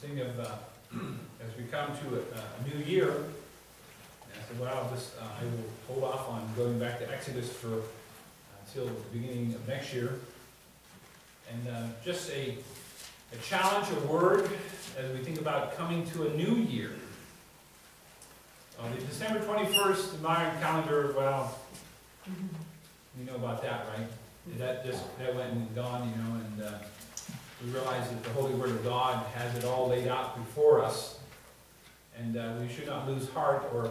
sing of, as we come to a new year, and I said, well, I will hold off on going back to Exodus for until the beginning of next year. And just a challenge, a word, as we think about coming to a new year. The December 21st, the Mayan calendar, well, you know about that, right? That went and gone, you know, and we realize that the Holy Word of God has it all laid out before us, and we should not lose heart or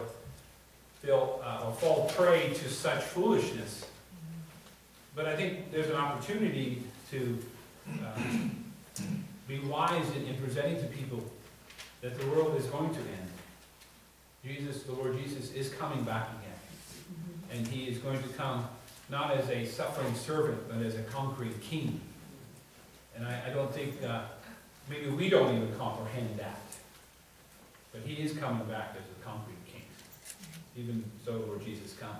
fall prey to such foolishness. But I think there's an opportunity to be wise in presenting to people that the world is going to end. The Lord Jesus is coming back again, and He is going to come not as a suffering servant, but as a conquering king. And I don't think, maybe we don't even comprehend that. But He is coming back as a conquering king. Even so, Lord Jesus, come.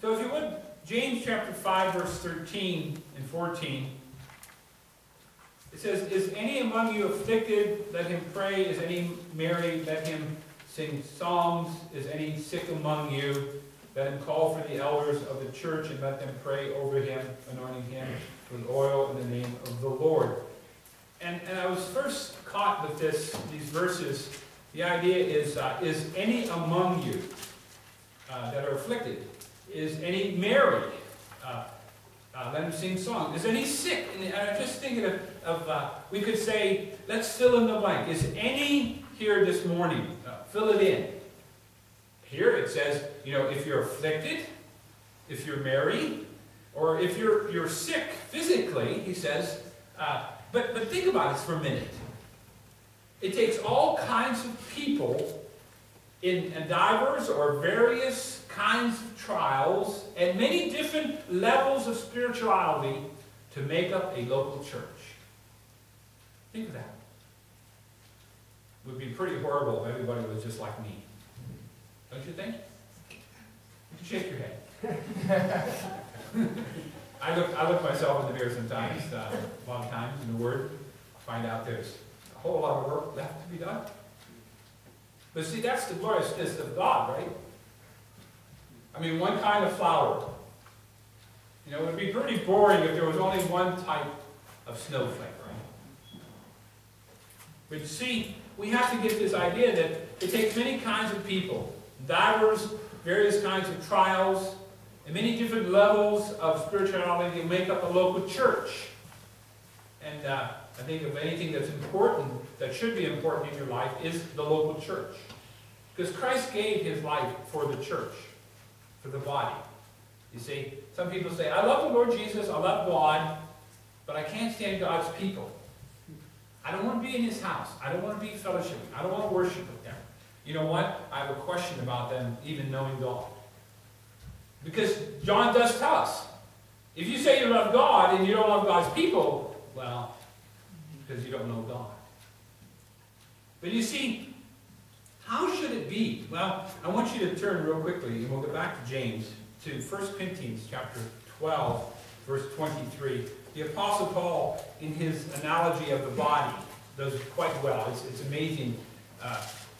So if you would, James chapter 5, verse 13 and 14. It says, "Is any among you afflicted? Let him pray. Is any merry? Let him sing psalms. Is any sick among you? Let him call for the elders of the church and let them pray over him, anointing him with oil in the name of the Lord." And I was first caught with these verses. The idea is any among you that are afflicted? Is any merry? Let him sing songs. Is any sick? And I'm just thinking of we could say, let's fill in the blank. Is any here this morning? Fill it in. Here it says, you know, if you're afflicted, if you're merry, or if you're sick physically, he says. But think about this for a minute. It takes all kinds of people in divers or various kinds of trials and many different levels of spirituality to make up a local church. Think of that. It would be pretty horrible if everybody was just like me. Don't you think? You can shake your head. I look myself in the mirror sometimes, a lot of times in the Word, find out there's a whole lot of work left to be done. But see, that's the gloriousness of God, right? I mean, one kind of flower. You know, it would be pretty boring if there was only one type of snowflake, right? But see, we have to get this idea that it takes many kinds of people, divers, various kinds of trials, and many different levels of spirituality to make up a local church. And I think of anything that's important, that should be important in your life, is the local church. Because Christ gave His life for the church, for the body. You see, some people say, I love the Lord Jesus, I love God, but I can't stand God's people. I don't want to be in His house. I don't want to be fellowshipping. I don't want to worship with them. You know what? I have a question about them even knowing God. Because John does tell us, if you say you love God and you don't love God's people, well, because you don't know God. But you see, how should it be? Well, I want you to turn real quickly, and we'll go back to James, to 1 Corinthians chapter 12, verse 23. The Apostle Paul, in his analogy of the body, does quite well. It's amazing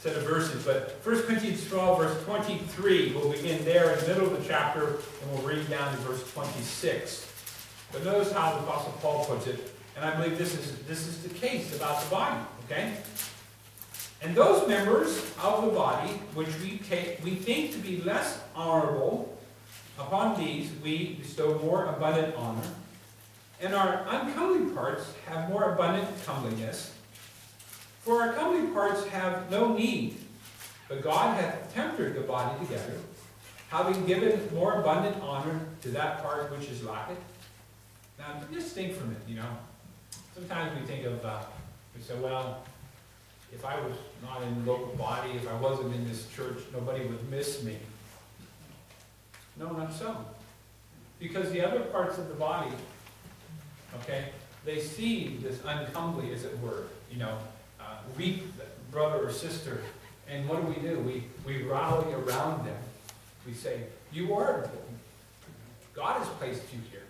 set of verses. But 1 Corinthians 12, verse 23, we'll begin there in the middle of the chapter, and we'll read down to verse 26. But notice how the Apostle Paul puts it, and I believe this is the case about the body, okay? "And those members of the body which we think to be less honorable, upon these we bestow more abundant honor. And our uncomely parts have more abundant comeliness. For our comely parts have no need, but God hath tempered the body together, having given more abundant honor to that part which is lacking." Now, just think from it, you know. Sometimes we think of, we say, well, if I was not in the local body, if I wasn't in this church, nobody would miss me. No, not so. Because the other parts of the body, okay, they see this uncomely, as it were, you know, weak brother or sister, and what do? We rally around them. We say, you are important. God has placed you here.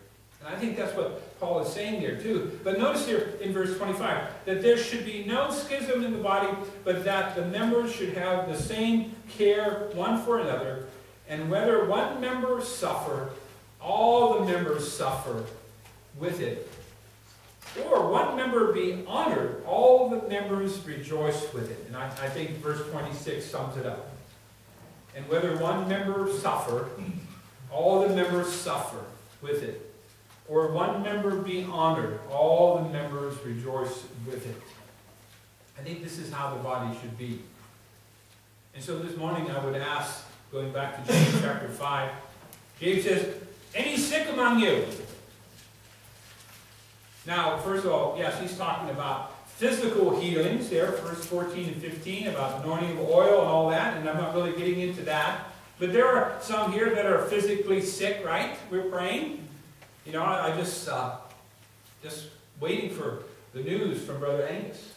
And I think that's what Paul is saying there too. But notice here in verse 25, that there should be no schism in the body, but that the members should have the same care one for another. And whether one member suffer, all the members suffer with it. Or one member be honored, all the members rejoice with it. And I think verse 26 sums it up. And whether one member suffer, all the members suffer with it. Or one member be honored, all the members rejoice with it. I think this is how the body should be. And so this morning I would ask, going back to James chapter 5, James says, any sick among you? Now, first of all, yes, he's talking about physical healings there, verse 14 and 15, about anointing of oil and all that, and I'm not really getting into that. But there are some here that are physically sick, right? We're praying. You know, I just waiting for the news from Brother Angus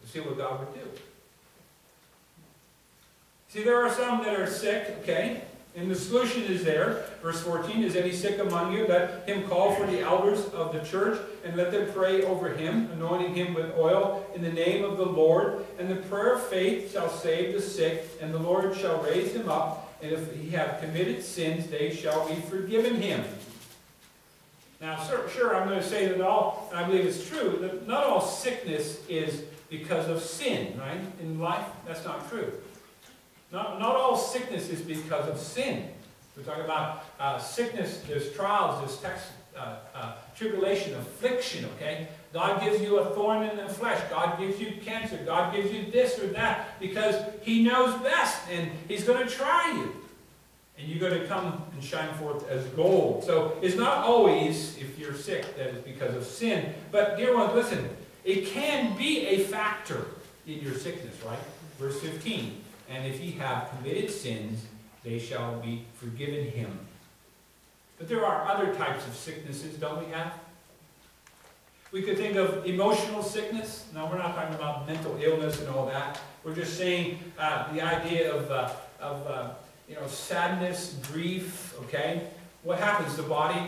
to see what God would do. See, there are some that are sick, okay? And the solution is there. Verse 14, is any sick among you? Let him call for the elders of the church and let them pray over him, anointing him with oil in the name of the Lord. And the prayer of faith shall save the sick, and the Lord shall raise him up. And if he have committed sins, they shall be forgiven him. Now, sure, I'm going to say that all, and I believe it's true, that not all sickness is because of sin, right? In life, that's not true. Not all sickness is because of sin. We're talking about sickness, there's trials, there's tribulation, affliction, okay? God gives you a thorn in the flesh. God gives you cancer. God gives you this or that because he knows best and he's going to try you. And you're going to come and shine forth as gold. So it's not always, if you're sick, that it's because of sin. But dear ones, listen, it can be a factor in your sickness, right? Verse 15. And if he have committed sins, they shall be forgiven him. But there are other types of sicknesses, don't we have? We could think of emotional sickness. Now, we're not talking about mental illness and all that. We're just saying the idea of sadness, grief, okay? What happens? The body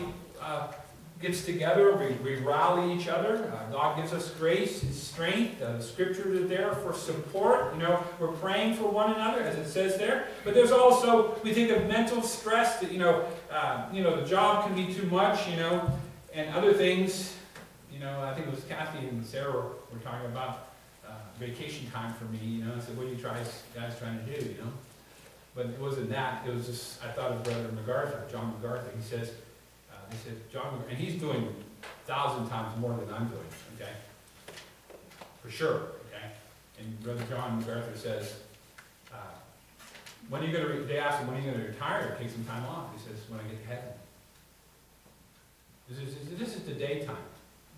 gets together. We rally each other. God gives us grace and strength. The scriptures are there for support. You know, we're praying for one another, as it says there. But there's also, we think of mental stress that, the job can be too much, and other things. You know, I think it was Kathy and Sarah were talking about vacation time for me, I said, what are you guys trying to do, But it wasn't that. It was just, I thought of Brother MacArthur, John MacArthur. He said, John, and he's doing 1,000 times more than I'm doing, okay? For sure, okay? And Brother John MacArthur says, they asked him, when are you going to retire or take some time off? He says, when I get to heaven. This is the daytime.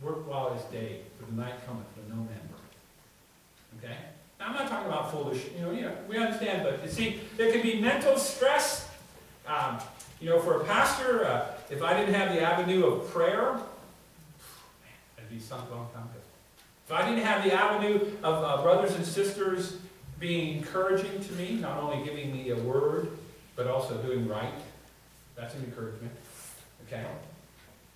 Work while it's day, for the night cometh, for no man worketh. Okay? Now, I'm not talking about foolish, we understand, but you see, there can be mental stress. For a pastor, if I didn't have the avenue of prayer, that'd be sunk long time ago. If I didn't have the avenue of brothers and sisters being encouraging to me, not only giving me a word, but also doing right, that's an encouragement. Okay?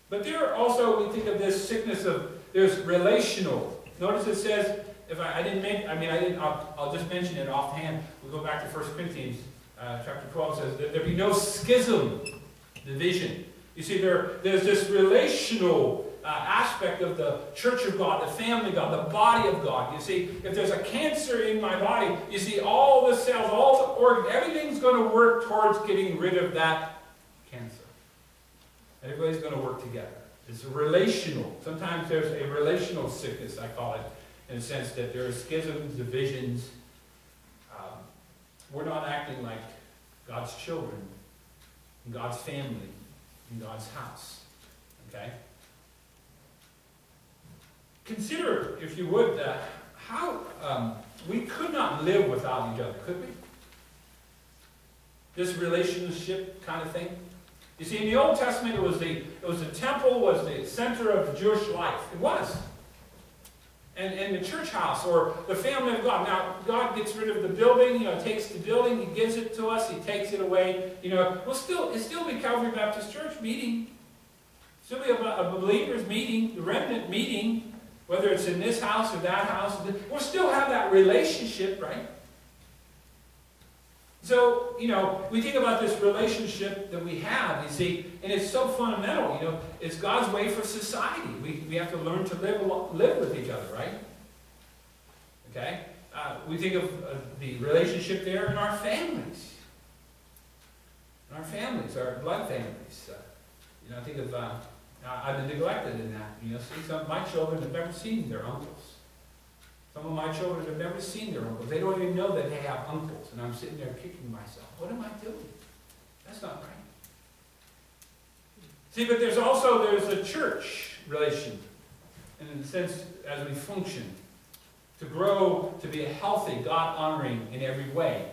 But there are also, we think of this sickness of, there's relational. Notice it says, I'll just mention it offhand. We'll go back to 1 Corinthians chapter 12, says that there be no schism, division. You see, there's this relational aspect of the church of God, the family of God, the body of God. You see, if there's a cancer in my body, you see, all the cells, all the organs, everything's going to work towards getting rid of that cancer. Everybody's going to work together. It's relational. Sometimes there's a relational sickness, I call it, in the sense that there are schisms, divisions. We're not acting like God's children, in God's family, in God's house. Okay? Consider, if you would, how we could not live without each other, could we? This relationship kind of thing. You see, in the Old Testament, it was the temple was the center of Jewish life. It was. And the church house, or the family of God. Now, God gets rid of the building, takes the building, he gives it to us, he takes it away. We'll still be Calvary Baptist Church meeting. Should be a believer's meeting, the remnant meeting, whether it's in this house or that house. We'll still have that relationship, right? So, you know, we think about this relationship that we have, you see, and it's so fundamental, you know. It's God's way for society. We have to learn to live with each other, right? Okay? We think of the relationship there in our families. In our families, our blood families. You know, I think of, I've been neglected in that. You know, see, some of my children have never seen their uncles. Some of my children have never seen their uncles. They don't even know that they have uncles. And I'm sitting there kicking myself. What am I doing? That's not right. See, but there's a church relation. And in a sense, as we function, to grow, to be a healthy, God-honoring in every way.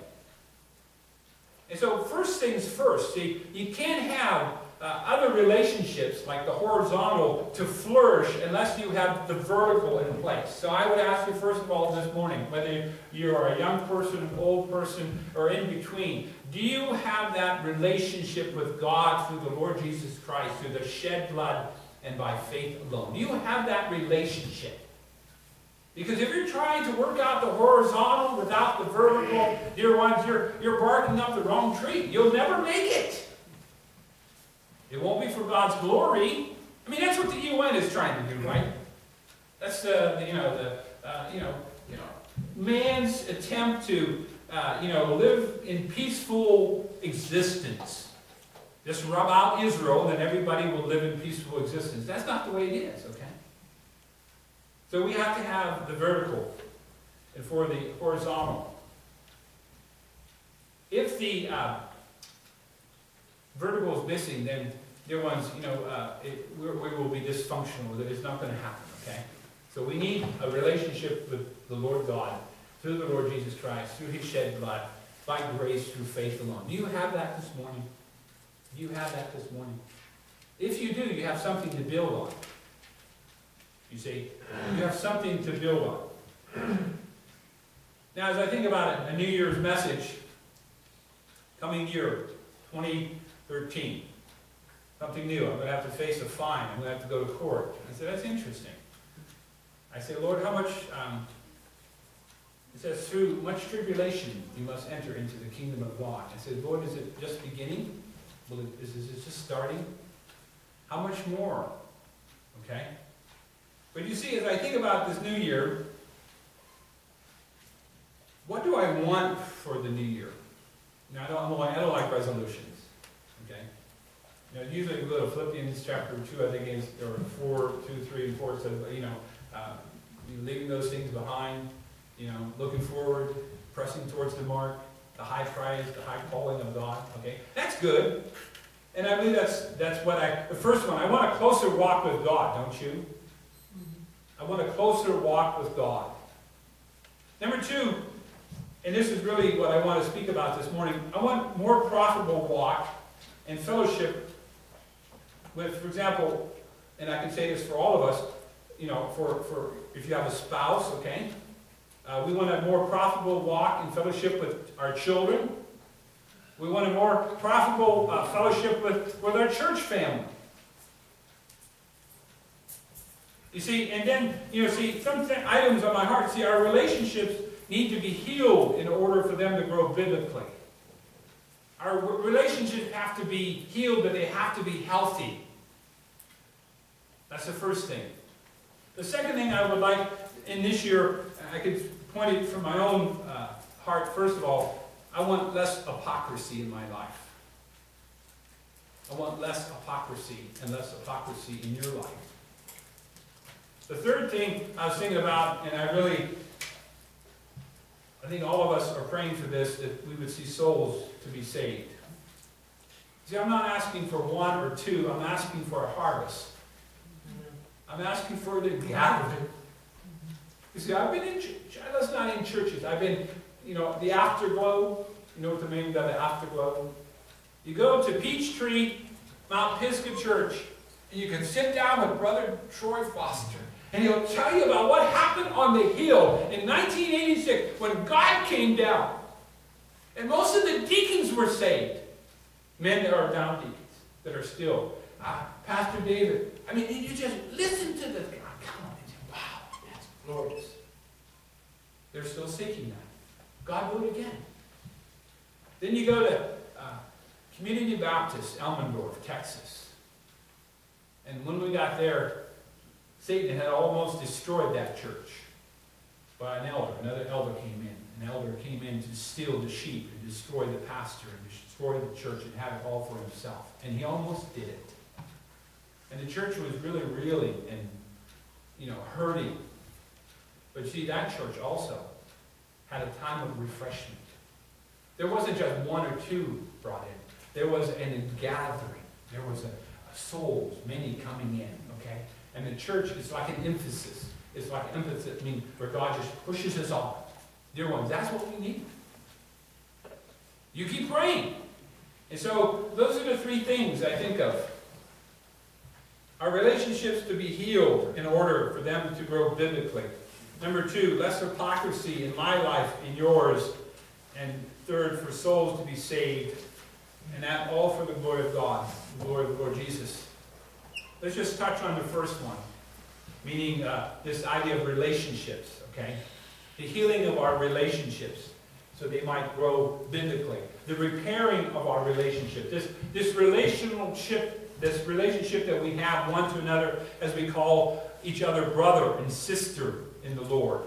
And so, first things first, see, you can't have other relationships like the horizontal to flourish unless you have the vertical in place. So I would ask you first of all this morning, whether you are a young person, an old person, or in between, do you have that relationship with God through the Lord Jesus Christ, through the shed blood and by faith alone? Do you have that relationship? Because if you're trying to work out the horizontal without the vertical, dear ones, you're barking up the wrong tree. You'll never make it. It won't be for God's glory. I mean, that's what the UN is trying to do, right? That's the man's attempt to live in peaceful existence. Just rub out Israel, then everybody will live in peaceful existence. That's not the way it is, okay? So we have to have the vertical and for the horizontal. If the vertical is missing, then dear ones, you know, we will be dysfunctional. It's not going to happen, okay? So we need a relationship with the Lord God, through the Lord Jesus Christ, through His shed blood, by grace, through faith alone. Do you have that this morning? Do you have that this morning? If you do, you have something to build on. You see, you have something to build on. Now, as I think about it, a New Year's message, coming year, 2013. Something new. I'm going to have to face a fine. I'm going to have to go to court. I said, that's interesting. I said, Lord, how much, it says, through much tribulation you must enter into the kingdom of God. I said, Lord, is it just beginning? Well, is it just starting? How much more? Okay? But you see, as I think about this new year, what do I want for the new year? Now, I don't like resolutions. Okay? You know, usually we go to Philippians chapter 2, I think it is, or 2, 3, and 4, it says, you know, leaving those things behind, you know, looking forward, pressing towards the mark, the high prize, the high calling of God. Okay? That's good. And I believe that's what the first one, I want a closer walk with God, don't you? I want a closer walk with God. Number two, and this is really what I want to speak about this morning, I want more profitable walk and fellowship with, for example, and I can say this for all of us, you know, for if you have a spouse, okay, we want a more profitable walk and fellowship with our children. We want a more profitable fellowship with our church family. You see, and then, you know, see, some items on my heart, see, our relationships need to be healed in order for them to grow biblically. Our relationships have to be healed, but they have to be healthy. That's the first thing. The second thing I would like in this year, I could point it from my own heart, first of all, I want less hypocrisy in my life. I want less hypocrisy and less hypocrisy in your life. The third thing I was thinking about, and I think all of us are praying for this, that we would see souls to be saved. See, I'm not asking for one or two, I'm asking for a harvest. I'm asking for the gathering. You see, I've been in church, I was not in churches, I've been, you know, the afterglow, you know what the meaning of the afterglow? You go to Peachtree, Mount Pisgah Church, and you can sit down with Brother Troy Foster, and he'll tell you about what happened on the hill in 1986 when God came down. And most of the deacons were saved. Men that are now deacons, that are still Pastor David. I mean, you just listen to this guy. Come on, and say, wow, that's glorious. They're still seeking that. God will again. Then you go to Community Baptist, Elmendorf, Texas. And when we got there, Satan had almost destroyed that church by an elder. Another elder came in. An elder came in to steal the sheep and destroy the pastor and destroy the church and have it all for himself. And he almost did it. And the church was really reeling and, hurting. But see, that church also had a time of refreshment. There wasn't just one or two brought in. There was a gathering. There was a souls, many coming in, okay? And the church is like an emphasis. It's like emphasis, where God just pushes us on. Dear ones, that's what we need. You keep praying. And so those are the three things I think of. Our relationships to be healed in order for them to grow biblically. Number two, less hypocrisy in my life, in yours. And third, for souls to be saved. And that all for the glory of God, the glory of the Lord Jesus. Let's just touch on the first one, meaning this idea of relationships, okay? The healing of our relationships so they might grow biblically. The repairing of our relationship, this relationship that we have one to another as we call each other brother and sister in the Lord.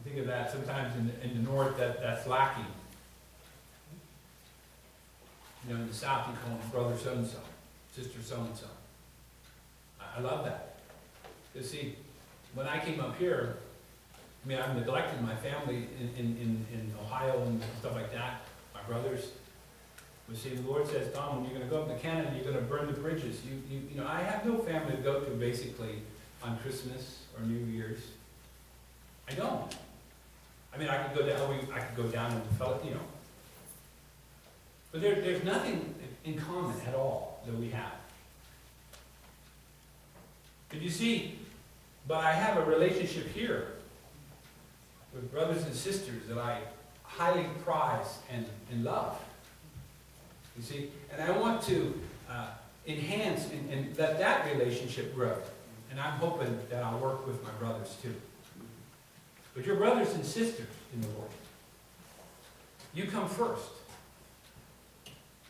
I think of that sometimes in the North, that's lacking. In the South, you call them brother so-and-so, sister so-and-so. I love that. Because see, when I came up here, I've neglected my family in Ohio and stuff like that, my brothers. But see, the Lord says, Tom, when you're going to go up to Canada, you're going to burn the bridges. You know, I have no family to go to basically on Christmas or New Year's. I don't. I could go down. I could go down and But there's nothing in common at all that we have. But you see, I have a relationship here with brothers and sisters that I highly prize and love. You see? And I want to enhance and let that relationship grow. And I'm hoping that I'll work with my brothers too. But your brothers and sisters in the Lord, you come first.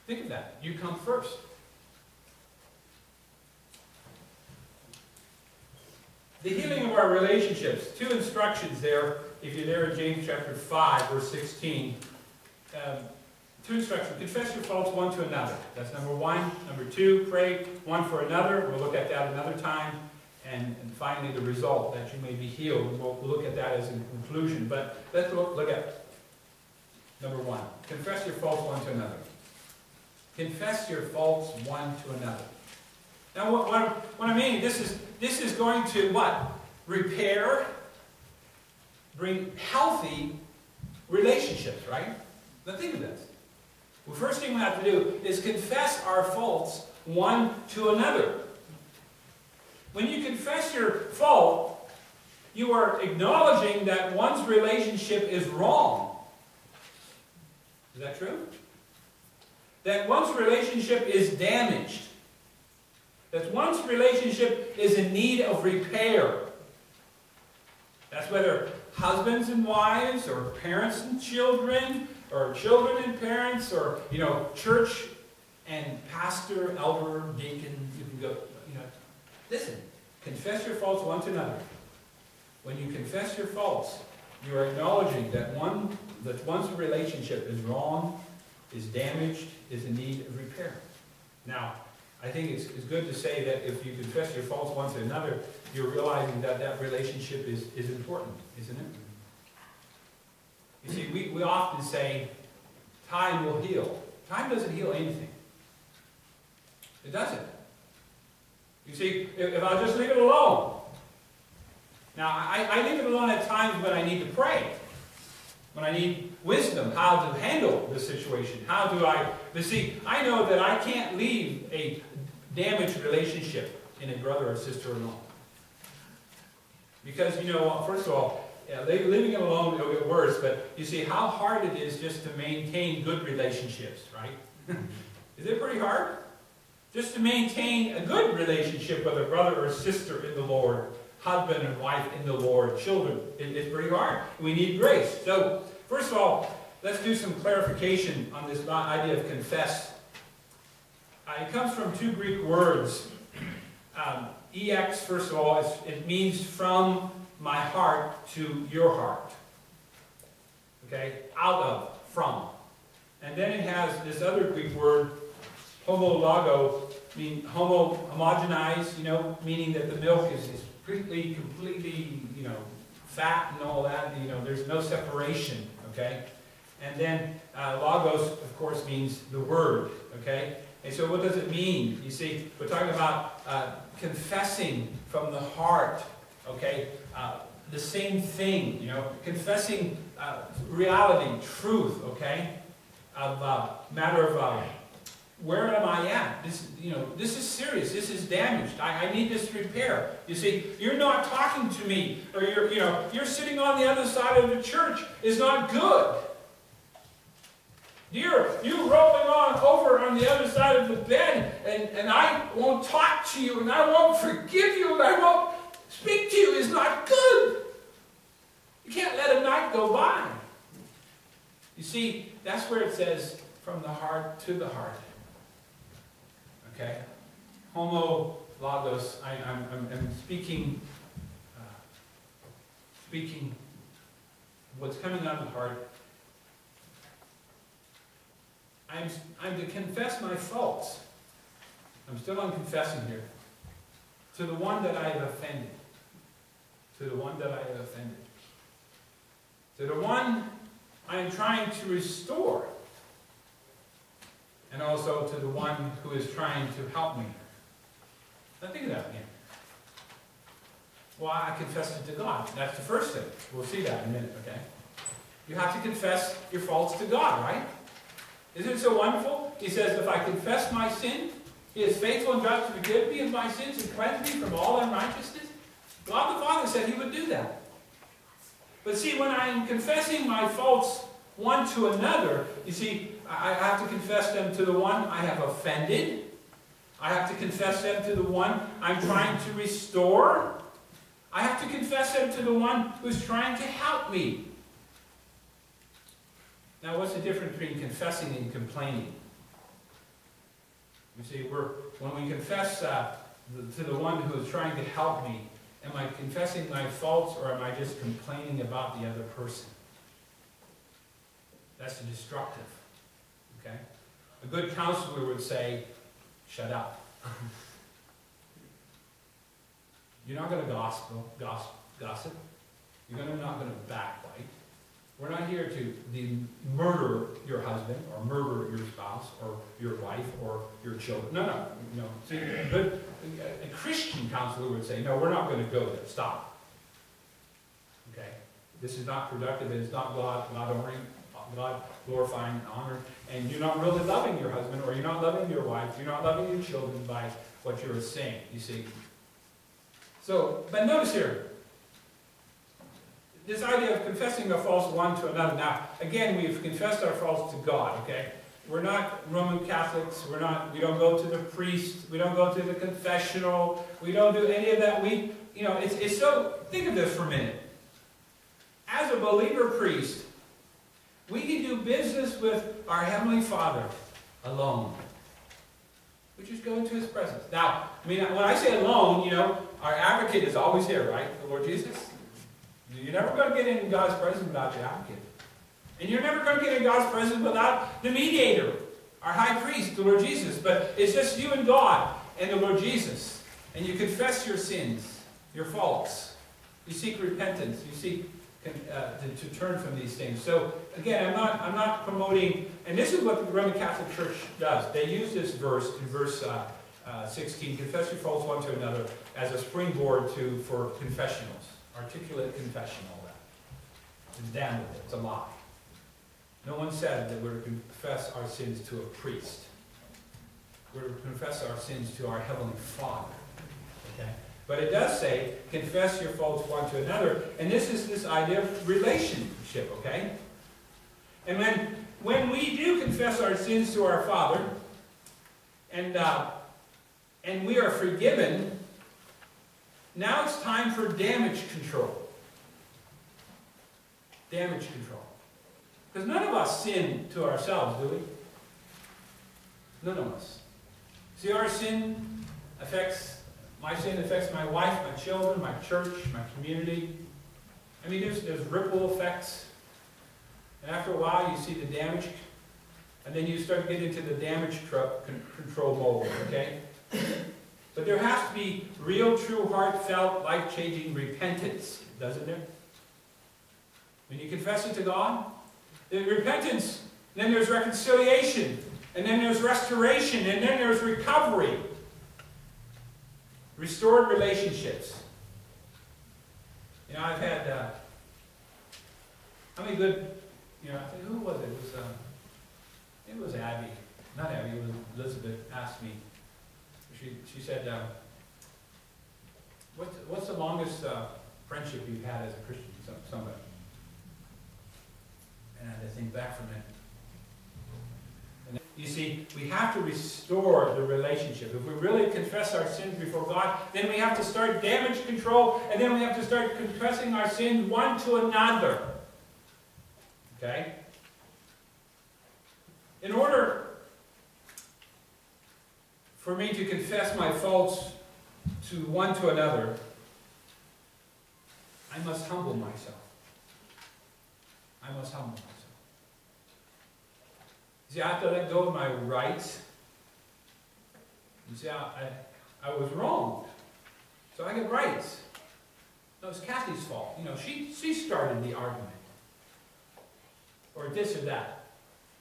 Think of that. You come first. The healing of our relationships. Two instructions there. If you're there in James chapter 5, verse 16. Two instructions. Confess your faults one to another. That's number one. Number two, pray one for another. We'll look at that another time. And finally, the result, that you may be healed. We'll look at that as a conclusion. But let's look at number one. Confess your faults one to another. Confess your faults one to another. Now, what I mean, this is going to what? Repair, bring healthy relationships, right? Now think of this. The first thing we have to do is confess our faults one to another. When you confess your fault, you are acknowledging that one's relationship is wrong. Is that true? That one's relationship is damaged. That one's relationship is in need of repair. That's whether husbands and wives, or parents and children, or children and parents, or, church and pastor, elder, deacon, you can go, Listen, confess your faults one to another. When you confess your faults, you are acknowledging that one's relationship is wrong, is damaged, is in need of repair. Now, I think it's good to say that if you confess your faults one to another, you're realizing that that relationship is important, isn't it? You see, we often say, time will heal. Time doesn't heal anything. It doesn't. You see, if I just leave it alone. Now, I leave it alone at times when I need to pray. When I need wisdom, how to handle the situation. But see, I know that I can't leave a damaged relationship in a brother or sister alone. Because, first of all, leaving it alone will get worse. But you see how hard it is just to maintain good relationships, right? Is it pretty hard? Just to maintain a good relationship with a brother or sister in the Lord, husband and wife in the Lord, children, it's pretty hard. We need grace. So, first of all, let's do some clarification on this idea of confess. It comes from two Greek words. Ex, first of all, it means from my heart to your heart. Okay? Out of, from. And then it has this other Greek word, homologo, mean homogenized, you know, meaning that the milk is completely, you know, fat and all that, you know, there's no separation, okay? And then logos, of course, means the word, okay? And so what does it mean? You see, we're talking about confessing from the heart, okay? The same thing, you know, confessing reality, truth, okay? Of matter of where am I at? This, you know, this is serious. This is damaged. I need this repair. You see, you're not talking to me, or you're, you know, you're sitting on the other side of the church is not good. You're rolling on over on the other side of the bed, and I won't talk to you, and I won't forgive you, and I won't speak to you is not good. You can't let a night go by. You see, that's where it says from the heart to the heart. Okay? Homo logos, I'm speaking, what's coming out of the heart. I'm to confess my faults. I'm still on confessing here. To the one that I have offended. To the one that I have offended. To the one I am trying to restore. And also to the one who is trying to help me. Now think of that again. Well, I confessed it to God. That's the first thing. We'll see that in a minute, okay? You have to confess your faults to God, right? Isn't it so wonderful? He says, if I confess my sin, He is faithful and just to forgive me of my sins and cleanse me from all unrighteousness. God the Father said He would do that. But see, when I am confessing my faults one to another, you see, I have to confess them to the one I have offended. I have to confess them to the one I'm trying to restore. I have to confess them to the one who's trying to help me. Now, what's the difference between confessing and complaining? You see, when we confess to the one who is trying to help me, am I confessing my faults or am I just complaining about the other person? That's destructive. Okay? A good counselor would say, shut up. You're not going to gossip. You're not going to backbite. We're not here to murder your husband or murder your spouse or your wife or your children. No. See, but a Christian counselor would say, no, we're not going to go there. Stop. Okay? This is not productive. It's not God glorifying and honor, and you're not really loving your husband, or you're not loving your wife, you're not loving your children by what you're saying, you see. So, but notice here, this idea of confessing our faults one to another. Now, again, we've confessed our faults to God, okay? We're not Roman Catholics, we don't go to the priest, we don't go to the confessional, we don't do any of that. We, you know, it's so, think of this for a minute. As a believer priest, we can do business with our Heavenly Father alone. We just go into His presence. Now, I mean, when I say alone, you know, our advocate is always here, right? The Lord Jesus. You're never going to get into God's presence without your advocate. And you're never going to get in God's presence without the mediator, our high priest, the Lord Jesus. But it's just you and God and the Lord Jesus. And you confess your sins, your faults. You seek repentance. You seek to turn from these things. So again, I'm not promoting, and this is what the Roman Catholic Church does. They use this verse in verse 16, confess your faults one to another, as a springboard for confessionals, articulate confession, all that. It's damnable. It's a lie. No one said that we're to confess our sins to a priest. We're to confess our sins to our Heavenly Father. Okay. But it does say, confess your faults one to another. And this is this idea of relationship, okay? And when we do confess our sins to our Father, and we are forgiven, now it's time for damage control. Damage control. Because none of us sin to ourselves, do we? None of us. See, our sin affects, my sin affects my wife, my children, my church, my community. I mean, there's ripple effects. And after a while, you see the damage, and then you start getting into the damage control mode, okay? But there has to be real, true, heartfelt, life-changing repentance, doesn't there? When you confess it to God, there's repentance, then there's reconciliation, and then there's restoration, and then there's recovery. Restored relationships. You know, I've had, how many good, you know, I think, who was it? It was Abby, not Abby, it was Elizabeth asked me. She said, what's the longest friendship you've had as a Christian, somebody? And I had to think back for a minute. And you see, we have to restore the relationship. If we really confess our sins before God, then we have to start damage control, and then we have to start confessing our sins one to another. Okay? In order for me to confess my faults to one to another, I must humble myself. I must humble myself. See, I have to let go of my rights. You see, I was wronged, so I get rights. That was Kathy's fault. You know, she started the argument, or this or that.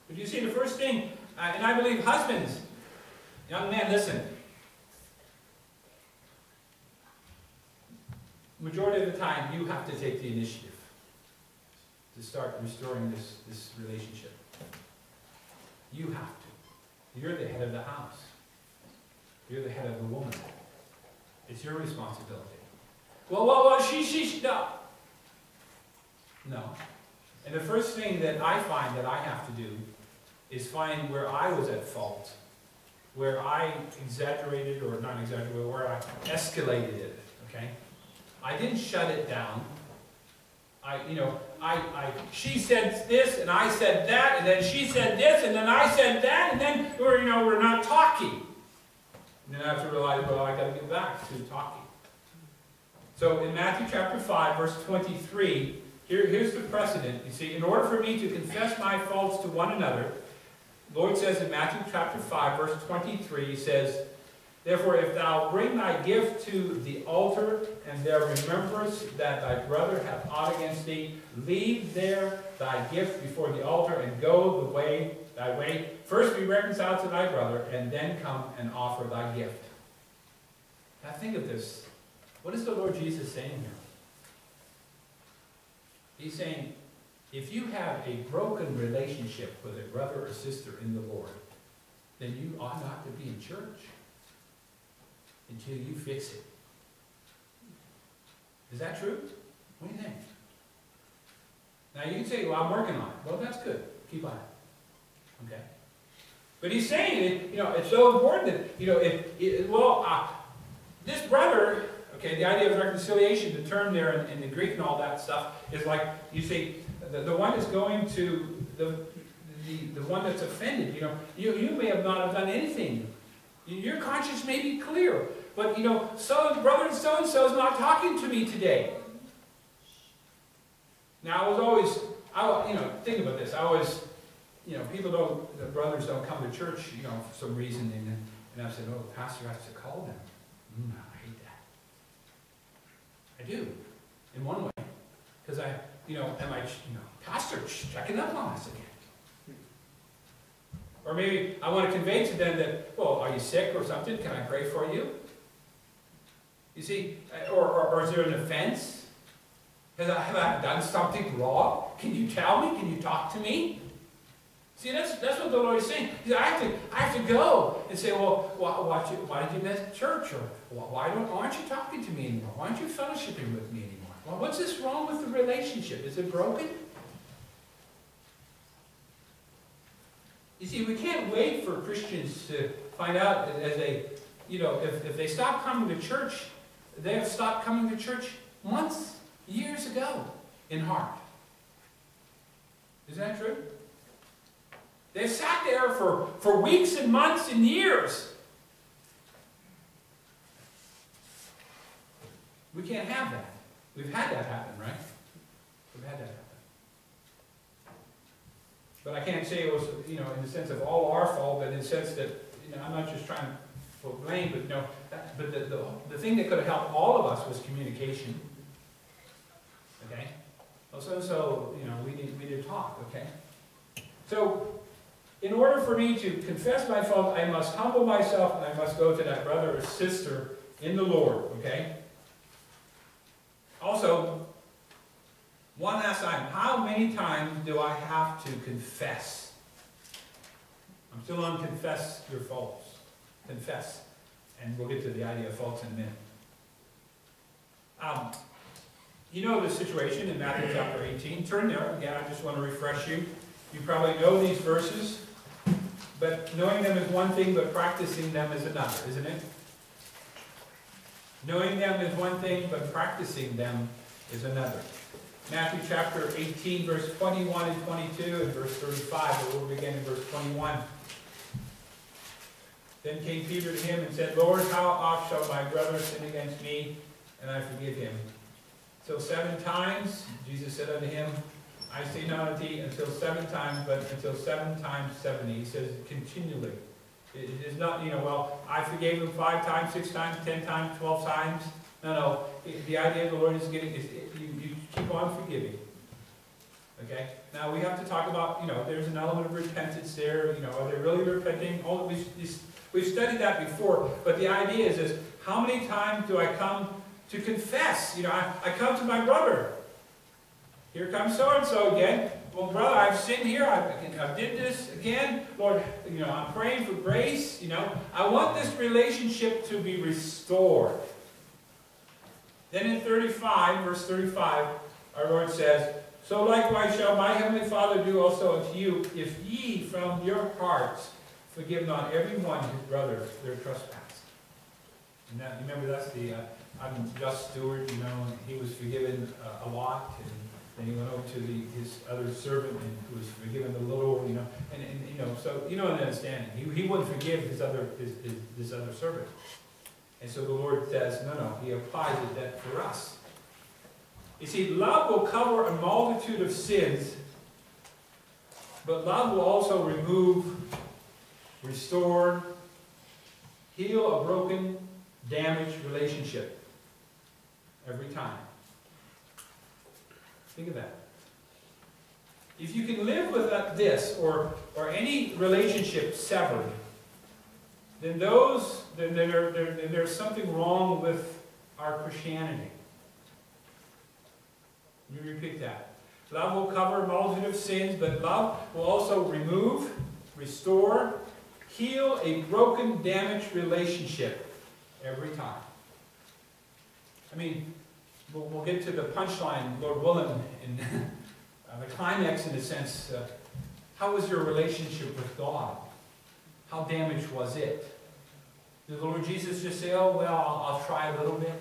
But you see, the first thing, and I believe husbands, young man, listen. Majority of the time, you have to take the initiative to start restoring this relationship. You have to. You're the head of the house. You're the head of the woman. It's your responsibility. Well, she, no. No. And the first thing that I find that I have to do is find where I was at fault, where I exaggerated, or not exaggerated, where I escalated it, okay? I didn't shut it down. She said this, and I said that, and then she said this, and then I said that, and then we're not talking. And then I have to realize, well, I got to get back to talking. So in Matthew chapter 5, verse 23, here's the precedent. You see, in order for me to confess my faults to one another, the Lord says in Matthew chapter 5, verse 23, he says, "Therefore, if thou bring thy gift to the altar, and there rememberest that thy brother hath aught against thee, leave there thy gift before the altar, and go thy way. First be reconciled to thy brother, and then come and offer thy gift." Now think of this. What is the Lord Jesus saying here? He's saying, if you have a broken relationship with a brother or sister in the Lord, then you ought not to be in church until you fix it. Is that true? What do you think? Now you can say, well, I'm working on it. Well, that's good. Keep on it. Okay? But he's saying, it's so important that, this brother, okay, the idea of reconciliation, the term there in the Greek and all that stuff, is like, you see, the one that's going to, the one that's offended, you may have not have done anything. Your conscience may be clear, but so brother so-and-so is not talking to me today. Now think about this. People don't, the brothers don't come to church, for some reason, and I said, oh, the pastor has to call them. I hate that. I do, in one way, because pastor checking up on us again. Or maybe I want to convey to them that, well, are you sick or something? Can I pray for you? You see, or is there an offense? Have I done something wrong? Can you tell me? Can you talk to me? See, that's what the Lord is saying. I have to go and say, well, why did you miss church? Or why aren't you talking to me anymore? Why aren't you fellowshipping with me anymore? Well, what's this wrong with the relationship? Is it broken? You see, we can't wait for Christians to find out as they, you know, if they stop coming to church, they have stopped coming to church months, years ago in heart. Is that true? They've sat there for weeks and months and years. We can't have that. We've had that happen, right? We've had that happen. But I can't say it was, you know, in the sense of all our fault, but in the sense that, you know, I'm not just trying to blame, but, you know, but the thing that could have helped all of us was communication. Okay? So, you know, we did talk, okay? So, in order for me to confess my fault, I must humble myself, and I must go to that brother or sister in the Lord, okay? Also, one last time, how many times do I have to confess? I'm still on confess your faults. Confess. And we'll get to the idea of faults in a minute. You know the situation in Matthew chapter 18. Turn there. Again, I just want to refresh you. You probably know these verses, but knowing them is one thing, but practicing them is another, isn't it? Knowing them is one thing, but practicing them is another. Matthew chapter 18, verse 21 and 22, and verse 35, but we'll begin in verse 21. Then came Peter to him and said, Lord, how oft shall my brother sin against me, and I forgive him? Till 7 times, Jesus said unto him, I say not unto thee until 7 times, but until 7 times 70. He says continually. It is not, you know, well, I forgave him 5 times, 6 times, 10 times, 12 times. No. The idea of the Lord is getting, you keep on forgiving. Okay? Now we have to talk about, you know, there's an element of repentance there. You know, are they really repenting? Oh, we've studied that before, but the idea is this. How many times do I come to confess? You know, I come to my brother. Here comes so-and-so again. Well, brother, I've sinned here. I did this again. Lord, you know, I'm praying for grace. You know, I want this relationship to be restored. Then in 35, verse 35, our Lord says, So likewise shall my heavenly Father do also unto you, if ye from your hearts forgive not every one his brother their trespass. And that, remember, that's the I'm just steward, you know, and he was forgiven a lot, and then he went over to his other servant and who was forgiven a little, you know, and you know, so you don't understand. He wouldn't forgive his other servant, and so the Lord says, no, he applies it that for us. You see, love will cover a multitude of sins, but love will also remove, restore, heal a broken, damaged relationship every time. Think of that. If you can live with this or any relationship severed, then there's something wrong with our Christianity. Let me repeat that. Love will cover a multitude of sins, but love will also remove, restore, heal a broken, damaged relationship every time. I mean, we'll get to the punchline, Lord willing, in the climax, in a sense. How was your relationship with God? How damaged was it? Did the Lord Jesus just say, oh, well, I'll try a little bit?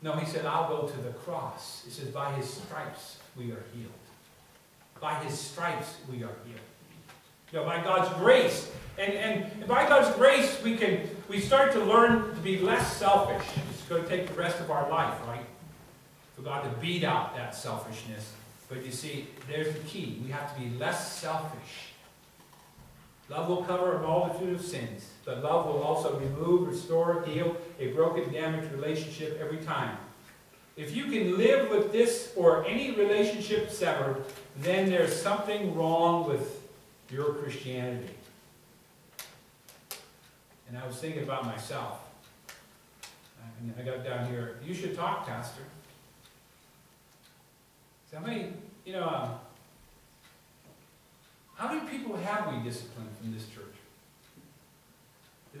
No, he said, I'll go to the cross. He says, by his stripes we are healed. By his stripes we are healed. You know, by God's grace. And by God's grace, we start to learn to be less selfish. It's going to take the rest of our life, right? For God to beat out that selfishness. But you see, there's the key. We have to be less selfish. Love will cover a multitude of sins, but love will also remove, restore, heal a broken, damaged relationship every time. If you can live with this or any relationship severed, then there's something wrong with your Christianity. And I was thinking about myself. And I got down here, you should talk, Pastor. So many, you know, how many people have we disciplined from this church?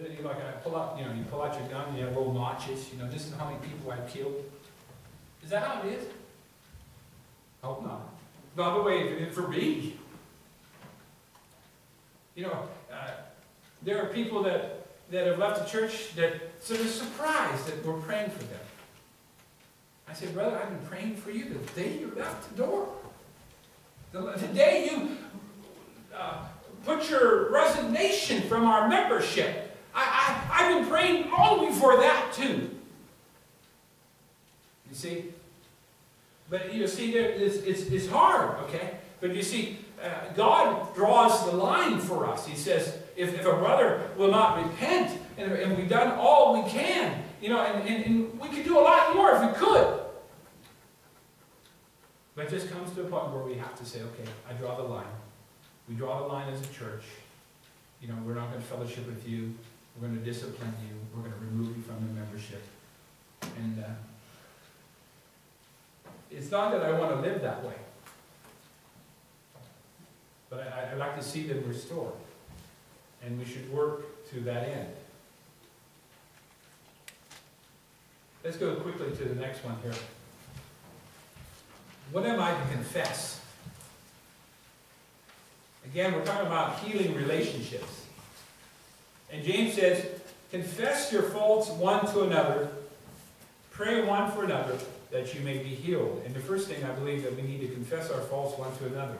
Like I pull out, you know, you pull out your gun, you have little notches, you know, this is how many people I've killed. Is that how it is? I hope not. By the way, for me, you know, There are people that have left the church that sort of surprised that we're praying for them. I said, brother, I've been praying for you the day you left the door. The day you put your resignation from our membership. I've been praying only for that too. You see? But you see, it's hard, okay? But you see, God draws the line for us. He says, if a brother will not repent, and we've done all we can, you know, and we could do a lot more if we could. But it just comes to a point where we have to say, okay, I draw the line. We draw the line as a church. You know, we're not going to fellowship with you. We're going to discipline you. We're going to remove you from the membership. And it's not that I want to live that way. But I'd like to see them restored. And we should work to that end. Let's go quickly to the next one here. What am I to confess? Again, we're talking about healing relationships. And James says, confess your faults one to another, pray one for another, that you may be healed. And the first thing I believe that we need to confess our faults one to another.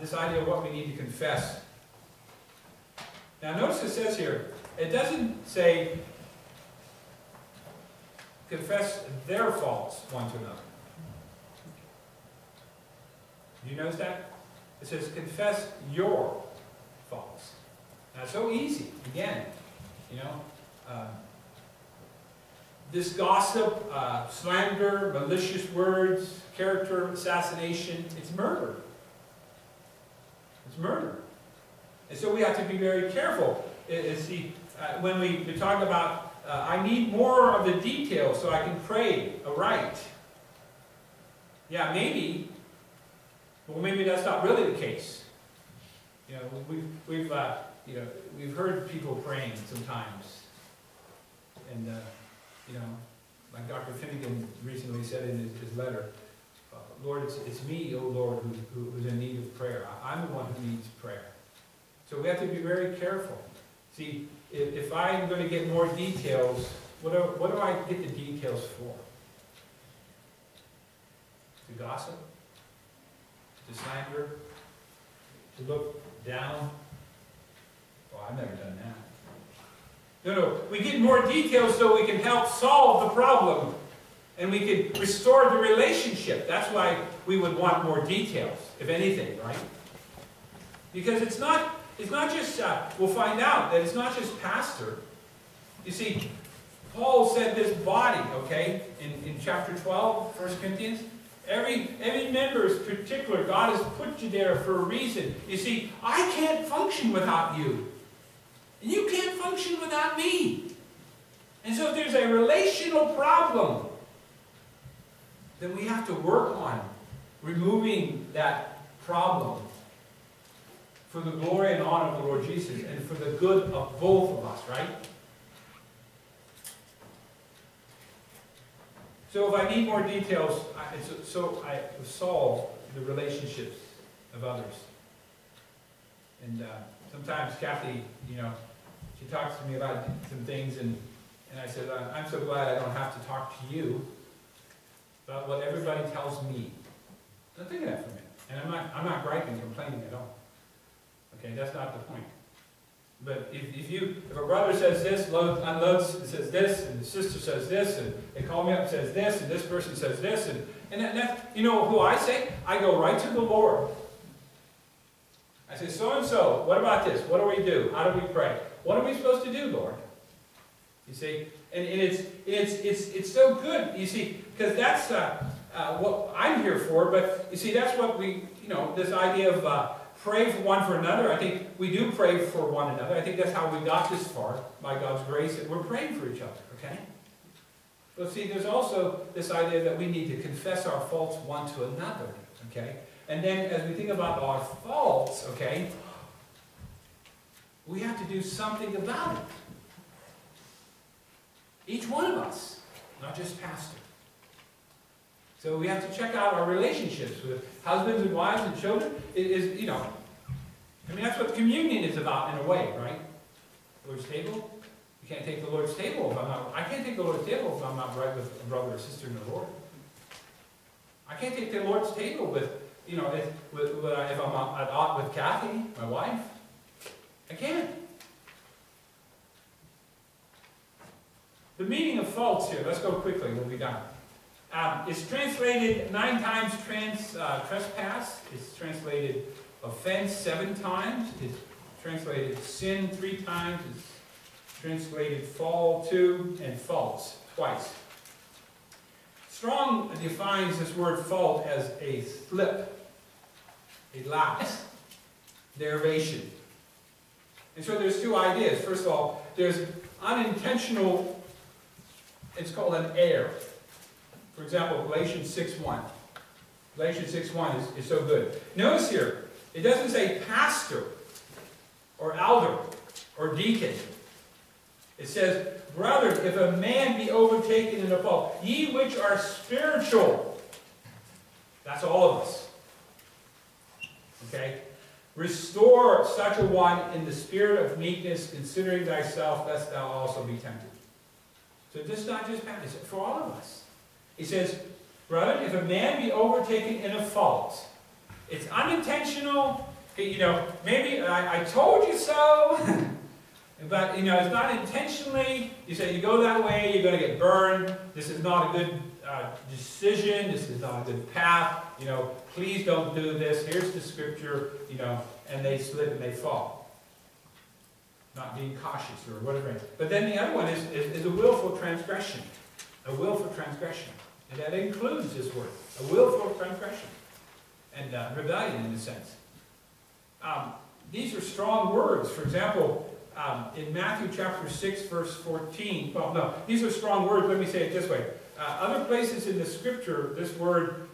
This idea of what we need to confess. Now notice it says here, it doesn't say confess their faults one to another. Do you notice that? It says confess your faults. Now it's so easy, again, you know. This gossip, slander, malicious words, character assassination, it's murder. It's murder. And so we have to be very careful. When we talk about, I need more of the details so I can pray aright. Yeah, maybe. Well, maybe that's not really the case. You know, we've heard people praying sometimes, and you know, like Dr. Finnegan recently said in his letter, Lord, it's me, O Lord, who's in need of prayer. I'm the one who needs prayer. So we have to be very careful. See, if I'm going to get more details, what do I get the details for? To gossip? To slander? To look down? Well, I've never done that. No. We get more details so we can help solve the problem. And we can restore the relationship. That's why we would want more details, if anything, right? Because it's not just, we'll find out that it's not just pastor. You see, Paul said this body, okay, in chapter 12, 1 Corinthians. Every member is particular. God has put you there for a reason. You see, I can't function without you. And you can't function without me. And so if there's a relational problem, then we have to work on removing that problem for the glory and honor of the Lord Jesus and for the good of both of us, right? So if I need more details, I solve the relationships of others. And sometimes Kathy, you know, she talks to me about some things, and I said, I'm so glad I don't have to talk to you about what everybody tells me. Now think of that for a minute. And I'm not griping, complaining at all. Okay, that's not the point. But if a brother says this, unloads and says this, and the sister says this, and they call me up and says this, and this person says this, and that, you know who I say? I go right to the Lord. I say, so-and-so, what about this? What do we do? How do we pray? What are we supposed to do, Lord? You see? And it's so good, you see, because that's what I'm here for. But you see, that's what we, you know, this idea of pray for one for another. I think we do pray for one another. I think that's how we got this far, by God's grace, that we're praying for each other, okay? But see, there's also this idea that we need to confess our faults one to another, okay? And then as we think about our faults, okay, we have to do something about it. Each one of us, not just pastor. So we have to check out our relationships with husbands and wives and children. It is, you know, I mean, that's what communion is about in a way, right? Lord's table. You can't take the Lord's table if I'm not... I can't take the Lord's table if I'm not right with a brother or sister in the Lord. I can't take the Lord's table with, you know, if I'm at aught with Kathy, my wife. I can't. The meaning of faults here, let's go quickly, we'll be done. It's translated 9 times trespass. It's translated offense 7 times. It's translated sin 3 times. It's translated fall 2 and faults twice. Strong defines this word fault as a slip, a lapse, derivation. And so there's 2 ideas. First of all, there's unintentional, it's called an error. For example, Galatians 6:1. Galatians 6:1 is so good. Notice here, it doesn't say pastor or elder or deacon. It says, brothers, if a man be overtaken in a fault, ye which are spiritual. That's all of us. Okay? Restore such a one in the spirit of meekness, considering thyself, lest thou also be tempted. So this is not just pastor, it's for all of us. He says, brother, if a man be overtaken in a fault, it's unintentional, you know, maybe I told you so, but, you know, it's not intentionally. You say, you go that way, you're going to get burned. This is not a good decision. This is not a good path. You know, please don't do this. Here's the scripture, you know, and they slip and they fall. Not being cautious or whatever. But then the other one is a willful transgression. A willful transgression. And that includes this word, a willful transgression and rebellion in a sense. These are strong words. For example, in Matthew chapter 6, verse 14, well, no, these are strong words. Let me say it this way. Other places in the scripture, this word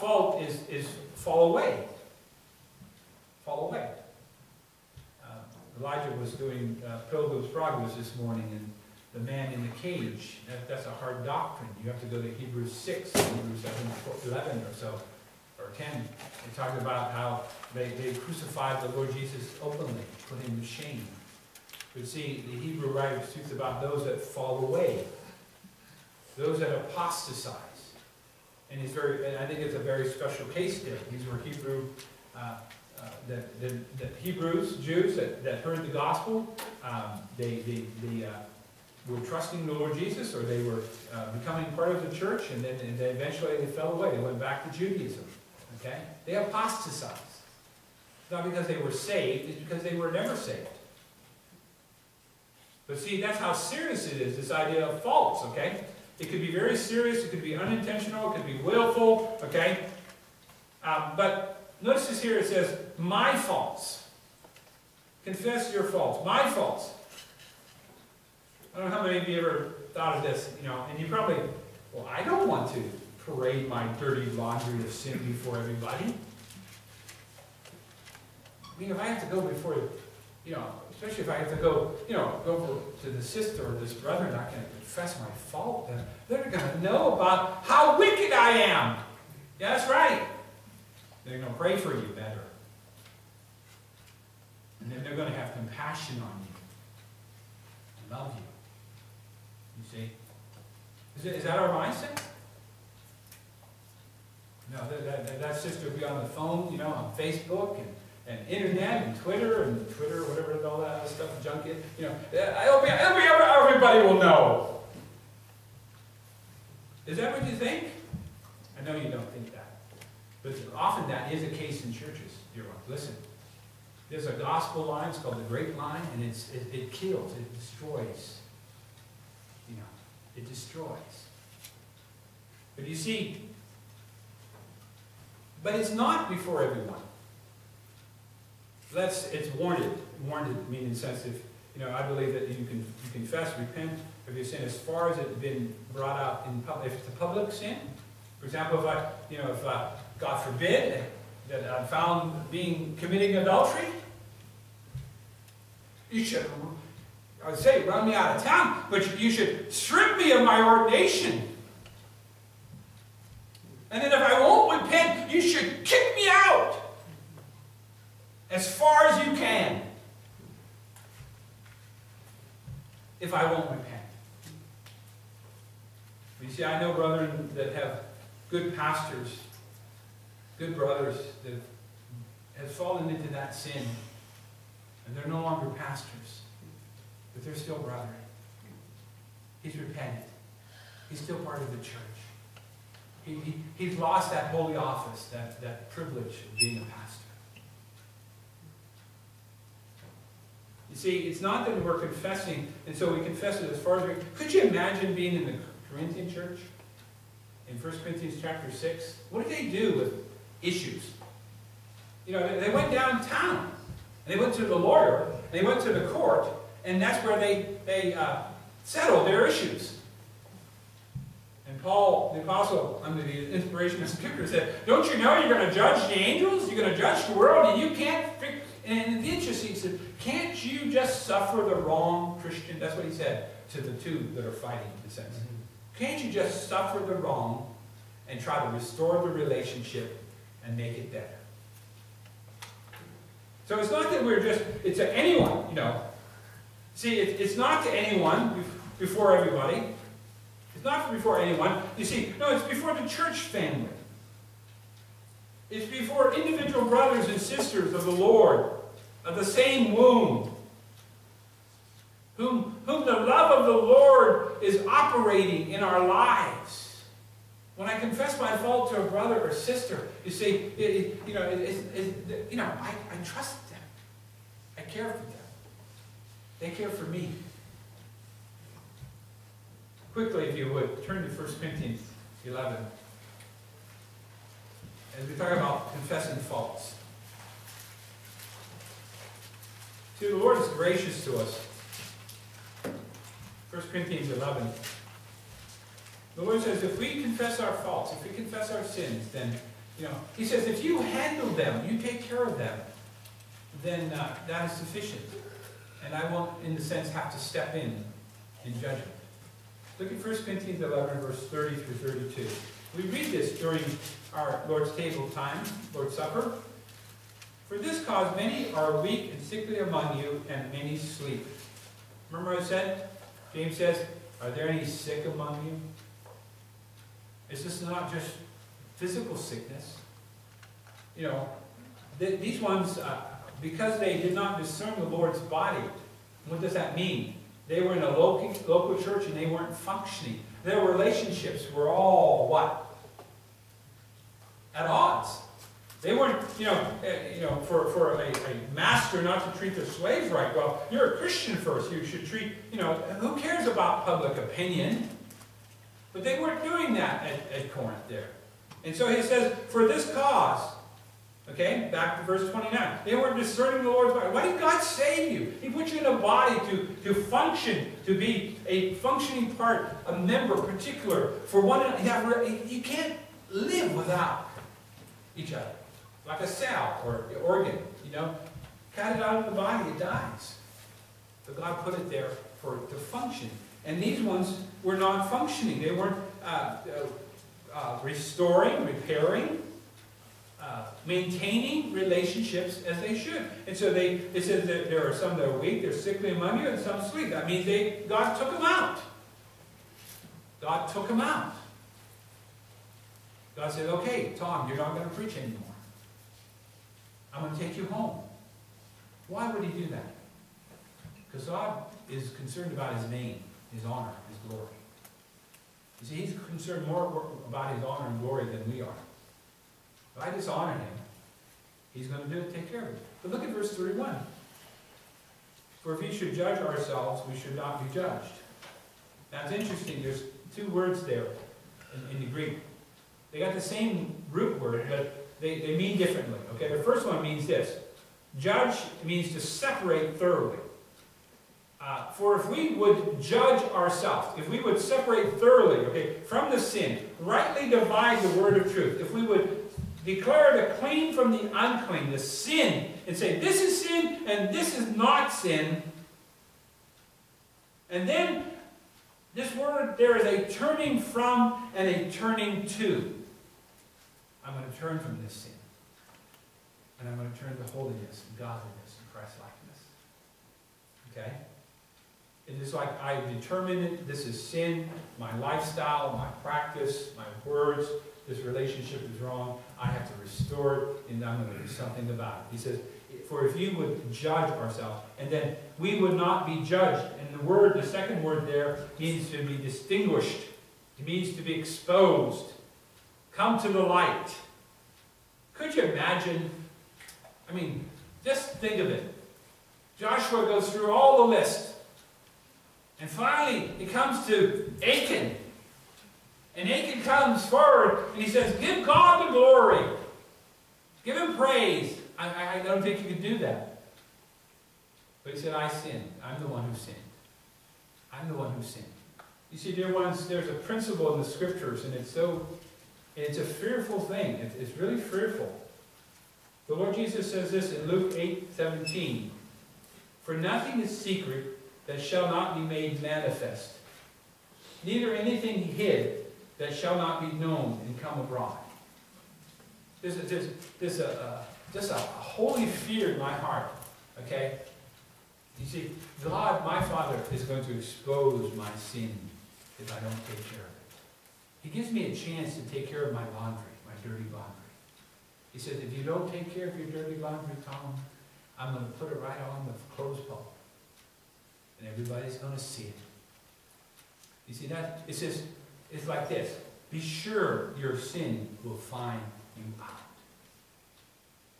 fault is fall away. Fall away. Elijah was doing Pilgrim's Progress this morning, and the man in the cage, that's a hard doctrine. You have to go to Hebrews 6, Hebrews 11 or so, or 10. They talk about how they crucified the Lord Jesus openly, put him to shame. But see, the Hebrew writer speaks about those that fall away, those that apostatize. And it's and I think it's a very special case there. These were Hebrew Jews that heard the gospel. They were trusting the Lord Jesus, or they were becoming part of the church, and then eventually they fell away. They went back to Judaism. Okay? They apostatized. It's not because they were saved, it's because they were never saved. But see, that's how serious it is, this idea of faults, okay? It could be very serious, it could be unintentional, it could be willful, okay? But notice this here, it says, my faults. Confess your faults. My faults. I don't know how many of you ever thought of this, you know, and you probably, well, I don't want to parade my dirty laundry of sin before everybody. I mean, if I have to go before, you know, especially if I have to go, you know, go to the sister or this brother and I can confess my fault, then they're going to know about how wicked I am. Yeah, that's right. They're going to pray for you better. And then they're going to have compassion on you. And love you. You see? Is that our mindset? No, that sister will be on the phone, you know, on Facebook and internet and Twitter whatever all that other stuff, junket. You know, everybody will know. Is that what you think? I know you don't think that, but often that is the case in churches. Dear one, listen. There's a gospel line. It's called the Great Line, and it kills. It destroys. You know, it destroys. But you see, but it's not before everyone. It's warranted. Warranted meaning sensitive. You know, I believe that you confess, repent of your sin as far as it's been brought out in public. If it's a public sin, for example, if God forbid that I'm found committing adultery, you should, I would say, run me out of town, but you should strip me of my ordination. And then if I won't repent, you should kick me out. as far as you can, if I won't repent. You see, I know brethren that have good pastors, good brothers that have fallen into that sin, and they're no longer pastors, but they're still brethren. He's repented. He's still part of the church. He's lost that holy office, that privilege of being a pastor. You see, it's not that we're confessing, and so we confess it as far as we can. Could you imagine being in the Corinthian church? In 1 Corinthians chapter 6, what did they do with issues? You know, they went downtown, and they went to the lawyer, and they went to the court, and that's where they settled their issues. And Paul, the apostle, under the inspiration of Scripture, said, don't you know you're going to judge the angels? You're going to judge the world, and you can't... And the interesting, he said, can't you just suffer the wrong Christian? That's what he said to the two that are fighting, in a sense. Mm-hmm. Can't you just suffer the wrong and try to restore the relationship and make it better? So it's not that we're just, it's to anyone, you know. See, it's not to anyone, before everybody. It's not before anyone. You see, no, it's before the church family. It's before individual brothers and sisters of the Lord, of the same womb, whom the love of the Lord is operating in our lives. When I confess my fault to a brother or sister, you see, I trust them. I care for them. They care for me. Quickly, if you would, turn to 1 Corinthians 11. As we talk about confessing faults. See, the Lord is gracious to us. 1 Corinthians 11. The Lord says, if we confess our faults, if we confess our sins, then, you know, He says, if you handle them, you take care of them, then that is sufficient. And I won't, in a sense, have to step in judgment. Look at 1 Corinthians 11, verse 30 through 32. We read this during our Lord's table time, Lord's Supper. For this cause many are weak and sickly among you, and many sleep. Remember I said, James says, are there any sick among you? Is this not just physical sickness? You know, these ones, because they did not discern the Lord's body, what does that mean? They were in a local church and they weren't functioning. Their relationships were all what? At odds. They weren't, you know, for a master not to treat their slaves right. Well, you're a Christian first. You should treat, you know, who cares about public opinion? But they weren't doing that at Corinth there. And so he says, for this cause, okay, back to verse 29, they weren't discerning the Lord's body. Why did God save you? He put you in a body to function, to be a functioning part, a member, particular, for one another. You can't live without each other, like a cell or an organ, you know, cut it out of the body, it dies. But God put it there for to function, and these ones were not functioning. They weren't restoring, repairing, maintaining relationships as they should. And so they said that there are some that are weak, they're sickly among you, and some sleep. That means God took them out. God took them out. God said, okay, Tom, you're not going to preach anymore. I'm going to take you home. Why would he do that? Because God is concerned about his name, his honor, his glory. You see, he's concerned more about his honor and glory than we are. If I dishonor him, he's going to take care of it. But look at verse 31. For if we should judge ourselves, we should not be judged. Now it's interesting, there's two words there in the Greek. They got the same root word, but they mean differently. Okay, the first one means this. Judge means to separate thoroughly. For if we would judge ourselves, if we would separate thoroughly, okay, from the sin, rightly divide the word of truth, if we would declare the clean from the unclean, the sin, and say this is sin and this is not sin, and then this word, there is a turning from and a turning to. I'm going to turn from this sin. and I'm going to turn to holiness, and godliness, and Christ-likeness. Okay? It is like I've determined this is sin, my lifestyle, my practice, my words, this relationship is wrong, I have to restore it, and I'm going to do something about it. He says, for if you would judge ourselves, and then we would not be judged. And the word, the second word there, means to be distinguished. It means to be exposed. Come to the light. Could you imagine? I mean, just think of it. Joshua goes through all the list. And finally, it comes to Achan. And Achan comes forward, and he says, give God the glory. Give him praise. I don't think you can do that. But he said, I sinned. I'm the one who sinned. I'm the one who sinned. You see, dear ones, there's a principle in the Scriptures, and it's a fearful thing. It's really fearful. The Lord Jesus says this in Luke 8:17. For nothing is secret that shall not be made manifest, neither anything hid that shall not be known and come abroad. There's just a holy fear in my heart, okay? You see, God, my Father, is going to expose my sin if I don't take care of it. He gives me a chance to take care of my laundry, my dirty laundry. He says, if you don't take care of your dirty laundry, Tom, I'm going to put it right on the clothespole. And everybody's going to see it. You see that? It says, it's like this. Be sure your sin will find you out.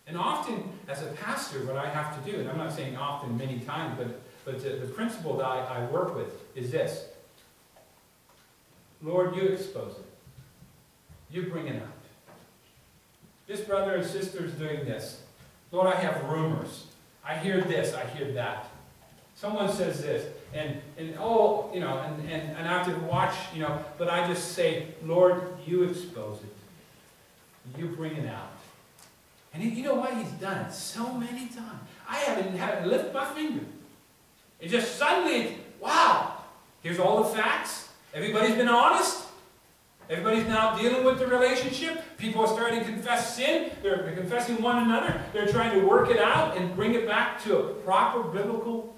And often, as a pastor, what I have to do, and I'm not saying often many times, but the principle that I work with is this. Lord, you expose it. You bring it up. This brother and sister is doing this. Lord, I have rumors. I hear this, I hear that. Someone says this, and I have to watch, you know, but I just say, Lord, you expose it. You bring it out. And you know what? He's done it so many times. I haven't lifted my finger. It just suddenly, wow, here's all the facts. Everybody's been honest. Everybody's now dealing with the relationship. People are starting to confess sin. They're confessing one another. They're trying to work it out and bring it back to a proper biblical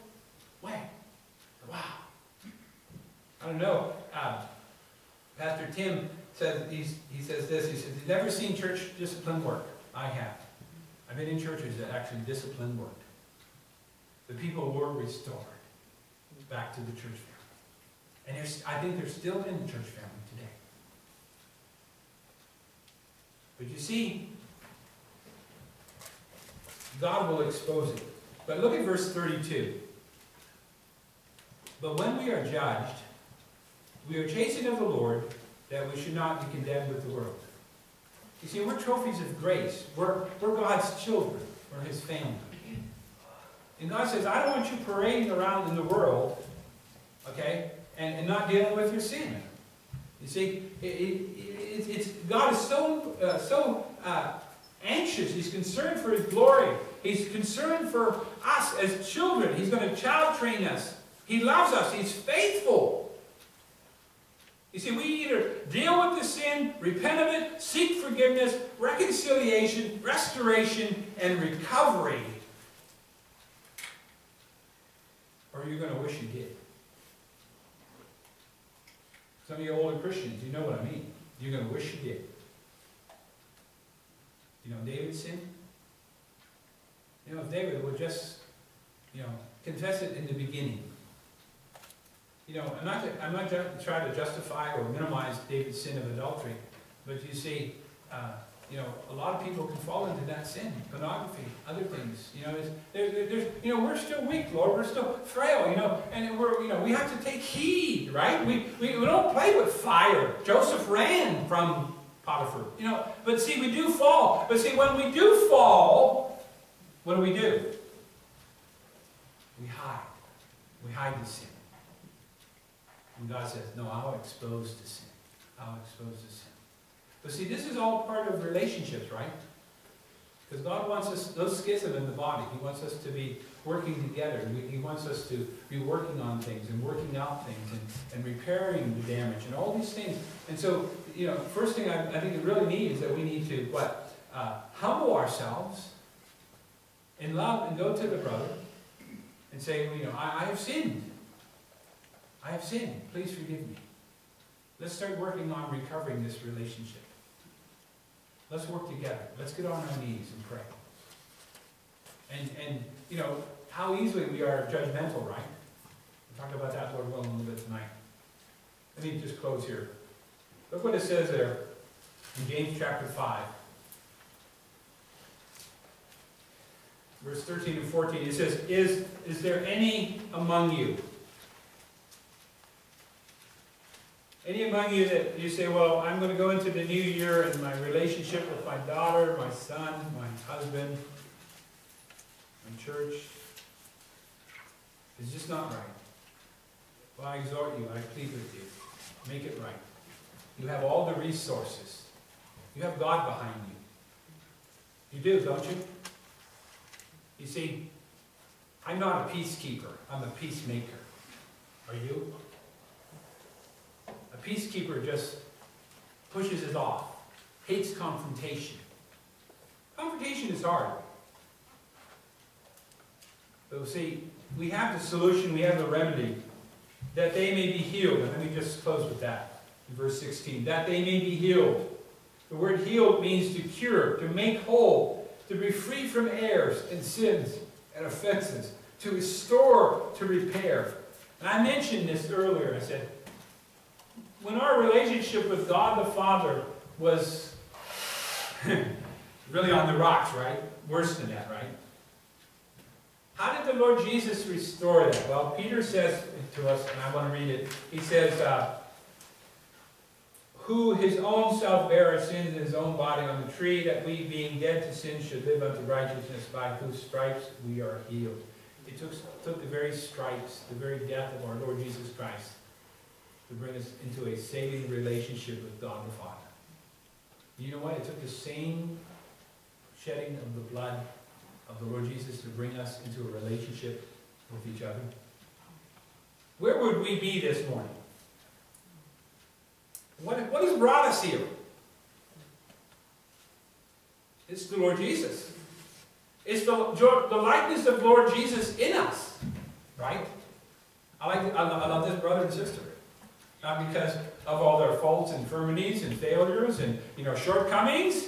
way. Wow. I don't know. Pastor Tim says, he says this. He says, he's never seen church discipline work. I have. I've been in churches that actually discipline worked. The people were restored back to the church family. And I think they're still in the church family today. But you see, God will expose it. But look at verse 32. But when we are judged, we are chastened of the Lord, that we should not be condemned with the world. You see, we're trophies of grace. We're God's children. We're His family. And God says, I don't want you parading around in the world, okay, and not dealing with your sin. You see, God is so anxious. He's concerned for His glory. He's concerned for us as children. He's going to child train us. He loves us. He's faithful. You see, we either deal with the sin, repent of it, seek forgiveness, reconciliation, restoration, and recovery. Or you're going to wish you did. Some of you older Christians, you know what I mean. You're going to wish you did. You know, David sinned. You know, if David would just, you know, confess it in the beginning. You know, I'm not trying to justify or minimize David's sin of adultery, but you see, you know, a lot of people can fall into that sin, pornography, other things. You know, we're still weak, Lord. We're still frail. You know, and we have to take heed, right? We don't play with fire. Joseph ran from Potiphar. You know, but see, we do fall. But see, when we do fall, what do? We hide. We hide the sin. And God says, no, I'll expose the sin. I'll expose the sin. But see, this is all part of relationships, right? Because God wants us, those schism in the body, He wants us to be working together. He wants us to be working on things and working out things and repairing the damage and all these things. And so, you know, first thing I think we really need is that we need to, humble ourselves in love and go to the brother and say, well, you know, I have sinned. I have sinned. Please forgive me. Let's start working on recovering this relationship. Let's work together. Let's get on our knees and pray. And you know, how easily we are judgmental, right? We'll talk about that, Lord willing, a little bit tonight. Let me just close here. Look what it says there in James chapter 5. Verse 13 and 14. It says, Is there any among you? Any among you that you say, well, I'm going to go into the new year and my relationship with my daughter, my son, my husband, my church is just not right. Well, I exhort you, I plead with you, make it right. You have all the resources. You have God behind you. You do, don't you? You see, I'm not a peacekeeper. I'm a peacemaker. Are you? A peacekeeper just pushes it off, hates confrontation. Confrontation is hard. But see, we have the solution, we have the remedy, that they may be healed. And let me just close with that, in verse 16. That they may be healed. The word healed means to cure, to make whole, to be free from errors and sins and offenses, to restore, to repair. And I mentioned this earlier, I said, when our relationship with God the Father was really on the rocks, right? Worse than that, right? How did the Lord Jesus restore that? Well, Peter says to us, and I want to read it, he says, who his own self bare our sins in his own body on the tree, that we being dead to sin should live unto righteousness, by whose stripes we are healed. It took the very stripes, the very death of our Lord Jesus Christ, to bring us into a saving relationship with God the Father. You know what? It took the same shedding of the blood of the Lord Jesus to bring us into a relationship with each other. Where would we be this morning? What has brought us here? It's the Lord Jesus. It's the likeness of Lord Jesus in us, right? I love this, brother and sister. Not because of all their faults, infirmities, and failures, and, you know, shortcomings.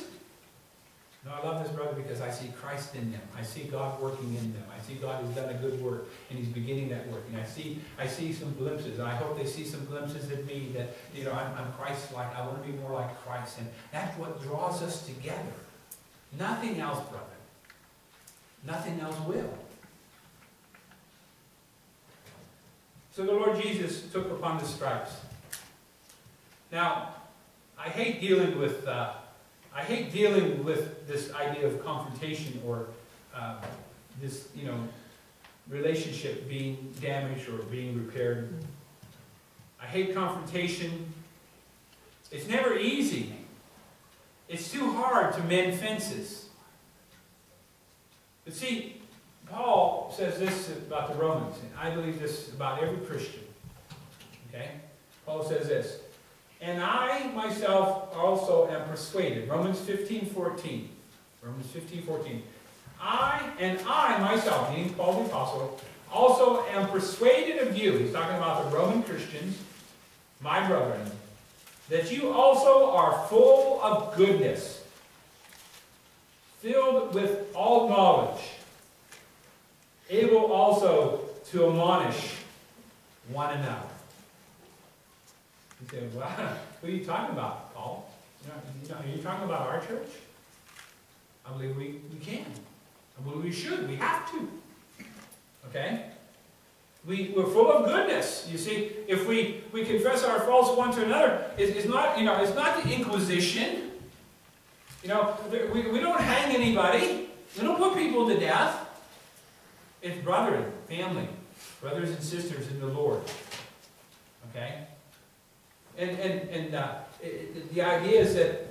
No, I love this brother because I see Christ in them. I see God working in them. I see God has done a good work, and he's beginning that work. And I see some glimpses. I hope they see some glimpses in me that, you know, I'm Christ-like. I want to be more like Christ. And that's what draws us together. Nothing else, brother. Nothing else will. So the Lord Jesus took upon the stripes. Now, I hate dealing with this idea of confrontation or this, you know, relationship being damaged or being repaired. I hate confrontation. It's never easy. It's too hard to mend fences. But see, Paul says this about the Romans, and I believe this about every Christian. Okay? Paul says this, and I myself also am persuaded, Romans 15:14. Romans 15:14. I myself, meaning Paul the Apostle, also am persuaded of you, he's talking about the Roman Christians, my brethren, that you also are full of goodness, filled with all knowledge, able also to admonish one another. You say, wow, what are you talking about, Paul? Are you talking about our church? I believe we can. I believe we should. We have to. Okay? We're full of goodness. You see, if we confess our faults one to another, it's not, you know, it's not the Inquisition. You know, we don't hang anybody. We don't put people to death. It's brethren, family, brothers and sisters in the Lord. Okay? And the idea is that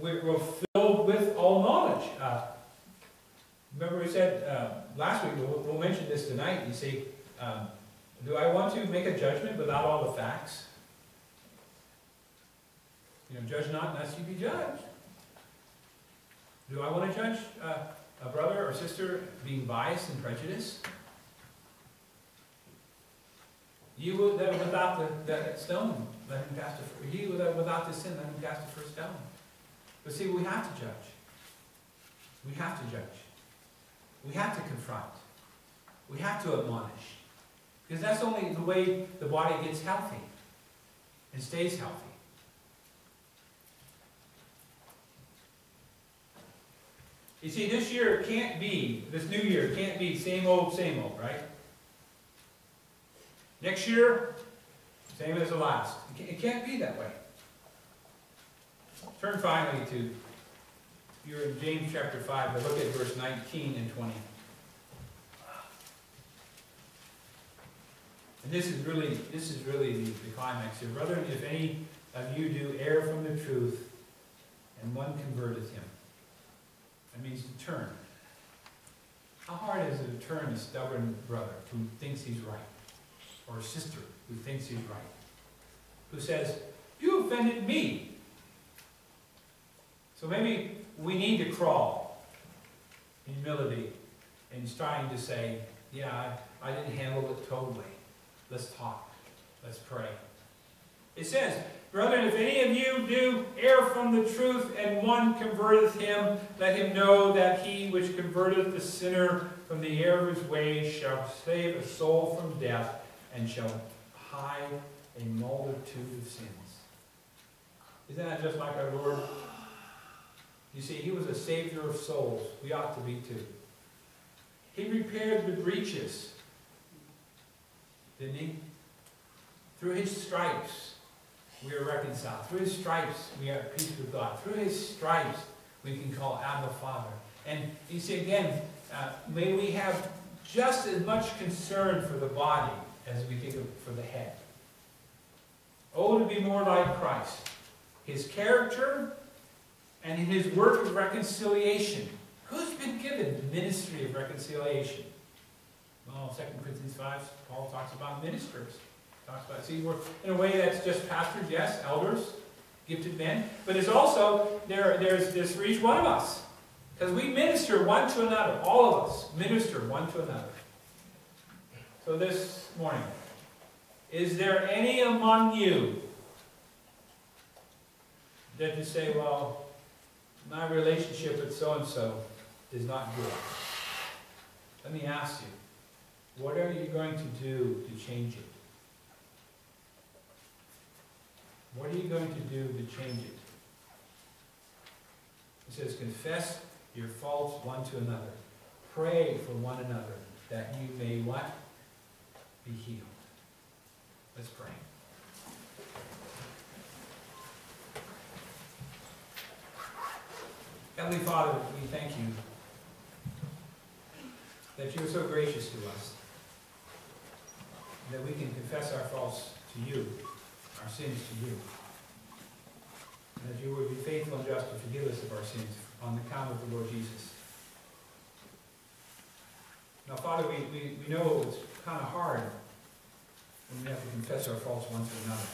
we're filled with all knowledge. Remember we said last week, we'll mention this tonight, you see, do I want to make a judgment without all the facts? You know, judge not lest you be judged. Do I want to judge a brother or sister being biased and prejudiced, you will, that without that stone, let him cast a, he that without this sin, let him cast the first stone. But see, we have to judge. We have to judge. We have to confront. We have to admonish. Because that's only the way the body gets healthy and stays healthy. You see, this year can't be, this new year can't be same old, right? Next year, same as the last. It can't be that way. Turn finally to, you're in James chapter 5, but look at verse 19 and 20. And this is really the climax here. Brethren, if any of you do err from the truth, and one converteth him. That means to turn. How hard is it to turn a stubborn brother who thinks he's right? Or a sister who thinks he's right? Who says, you offended me. So maybe we need to crawl in humility and starting to say, yeah, I didn't handle it totally. Let's talk. Let's pray. It says, Brethren, if any of you do err from the truth, and one converteth him, let him know that he which converteth the sinner from the error of his ways shall save a soul from death, and shall hide a multitude of sins. Isn't that just like our Lord? You see, he was a savior of souls. We ought to be too. He repaired the breaches, didn't he? Through his stripes, we are reconciled. Through his stripes, we are at peace with God. Through his stripes, we can call Abba Father. And you see, again, may we have just as much concern for the body as we think of for the head. Oh, to be more like Christ. His character and in his work of reconciliation. Who's been given the ministry of reconciliation? Well, 2 Corinthians 5, Paul talks about ministers. Talks about, see, we're, in a way that's just pastors, yes, elders, gifted men. But there's also, there's this for each one of us. Because we minister one to another. All of us minister one to another. So this morning, is there any among you that you say, well, my relationship with so-and-so is not good? Let me ask you, what are you going to do to change it? What are you going to do to change it? It says, confess your faults one to another. Pray for one another that you may what? Be healed. Let's pray. Heavenly Father, we thank you that you are so gracious to us, that we can confess our faults to you, our sins to you, and that you would be faithful and just to forgive us of our sins on the account of the Lord Jesus. Now, Father, we know it's kind of hard when we have to confess our faults one to another.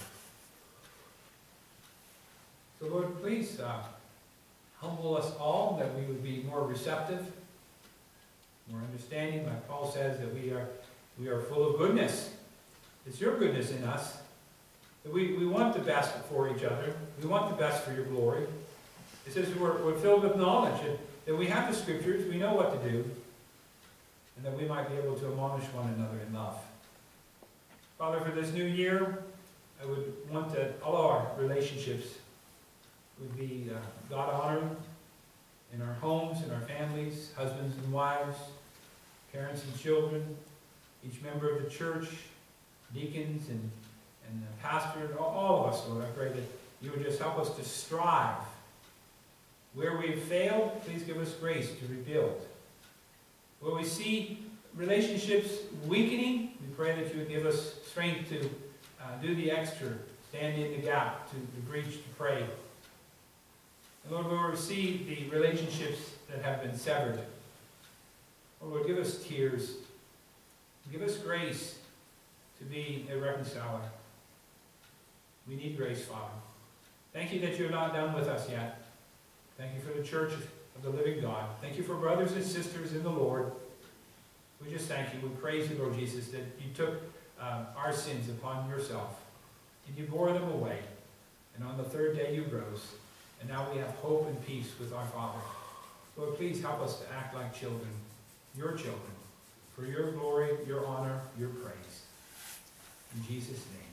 So, Lord, please humble us all that we would be more receptive, more understanding. Like Paul says, that we are full of goodness. It's your goodness in us. We want the best for each other. We want the best for your glory. It says we're filled with knowledge, and that we have the scriptures, we know what to do, and that we might be able to admonish one another in love. Father, for this new year, I would want that all our relationships would be God-honoring in our homes, in our families, husbands and wives, parents and children, each member of the church, deacons and the pastor, and all of us, Lord. I pray that you would just help us to strive. Where we have failed, please give us grace to rebuild. Where we see relationships weakening, we pray that you would give us strength to do the extra, stand in the gap, to breach, to pray. And Lord, where we see the relationships that have been severed, Lord, give us tears. Give us grace to be a reconciler. We need grace, Father. Thank you that you're not done with us yet. Thank you for the church of the living God. Thank you for brothers and sisters in the Lord. We just thank you. We praise you, Lord Jesus, that you took our sins upon yourself, and you bore them away. And on the third day you rose, and now we have hope and peace with our Father. Lord, please help us to act like your children, for your glory, your honor, your praise. In Jesus' name.